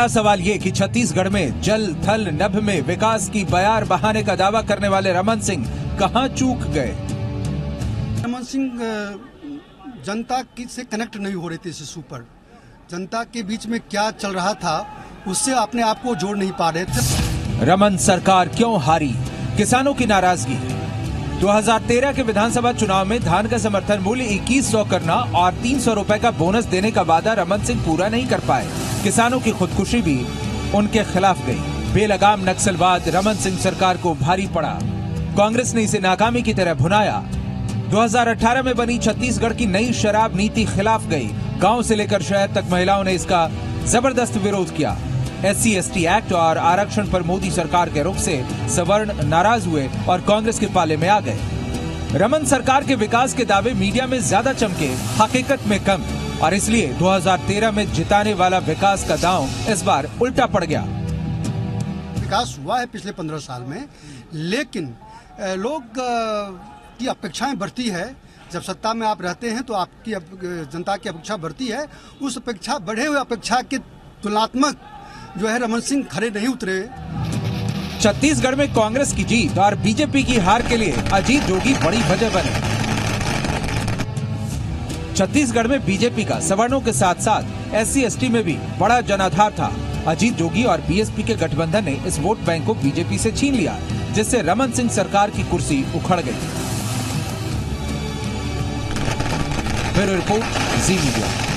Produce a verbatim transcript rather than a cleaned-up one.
बड़ा सवाल ये कि छत्तीसगढ़ में जल थल नभ में विकास की बयार बहाने का दावा करने वाले रमन सिंह कहां चूक गए। रमन सिंह जनता की से कनेक्ट नहीं हो रही थी। इस इशू पर जनता के बीच में क्या चल रहा था उससे अपने आप को जोड़ नहीं पा रहे थे। रमन सरकार क्यों हारी, किसानों की नाराजगी। दो हज़ार तेरह के विधानसभा चुनाव में धान का समर्थन मूल्य इक्कीस सौ करना और तीन सौ रूपए का बोनस देने का वादा रमन सिंह पूरा नहीं कर पाए। किसानों की खुदकुशी भी उनके खिलाफ गई। बेलगाम नक्सलवाद रमन सिंह सरकार को भारी पड़ा। कांग्रेस ने इसे नाकामी की तरह भुनाया। दो हज़ार अठारह में बनी छत्तीसगढ़ की नई शराब नीति खिलाफ गई। गांव से लेकर शहर तक महिलाओं ने इसका जबरदस्त विरोध किया। एससी एसटी एक्ट और आरक्षण पर मोदी सरकार के रुख से सवर्ण नाराज हुए और कांग्रेस के पाले में आ गए। रमन सरकार के विकास के दावे मीडिया में ज्यादा चमके, हकीकत में कम, और इसलिए दो हज़ार तेरह में जिताने वाला विकास का दांव इस बार उल्टा पड़ गया। विकास हुआ है पिछले पंद्रह साल में, लेकिन लोग की अपेक्षाएं बढ़ती है। जब सत्ता में आप रहते हैं तो आपकी जनता की अपेक्षा बढ़ती है। उस अपेक्षा बढ़े हुए अपेक्षा के तुलनात्मक जो है रमन सिंह खड़े नहीं उतरे। छत्तीसगढ़ में कांग्रेस की जीत और बीजेपी की हार के लिए अजीत जोगी बड़ी वजह बने। छत्तीसगढ़ में बीजेपी का सवर्णों के साथ साथ एससी एसटी में भी बड़ा जनाधार था। अजीत जोगी और बीएसपी के गठबंधन ने इस वोट बैंक को बीजेपी से छीन लिया, जिससे रमन सिंह सरकार की कुर्सी उखड़ गयी। Bureau report, Zee media.